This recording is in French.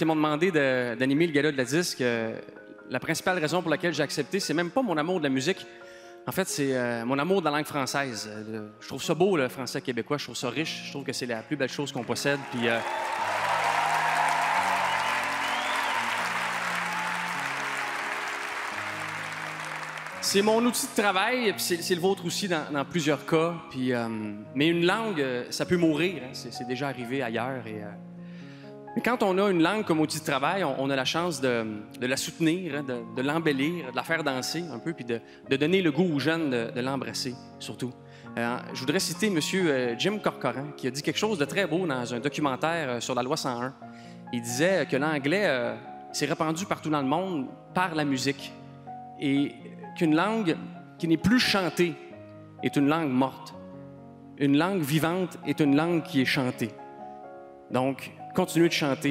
Ils m'ont demandé d'animer le gala de la disque. La principale raison pour laquelle j'ai accepté, c'est même pas mon amour de la musique. En fait, c'est mon amour de la langue française. Je trouve ça beau, le français québécois. Je trouve ça riche. Je trouve que c'est la plus belle chose qu'on possède. Puis, c'est mon outil de travail, puis c'est le vôtre aussi dans plusieurs cas. Puis, mais une langue, ça peut mourir. Hein. C'est déjà arrivé ailleurs. Et, mais quand on a une langue comme outil de travail, on a la chance de la soutenir, de l'embellir, de la faire danser un peu, puis de donner le goût aux jeunes de l'embrasser, surtout. Je voudrais citer M. Jim Corcoran, qui a dit quelque chose de très beau dans un documentaire sur la loi 101. Il disait que l'anglais s'est répandu partout dans le monde par la musique, et qu'une langue qui n'est plus chantée est une langue morte. Une langue vivante est une langue qui est chantée. Donc, continuez de chanter.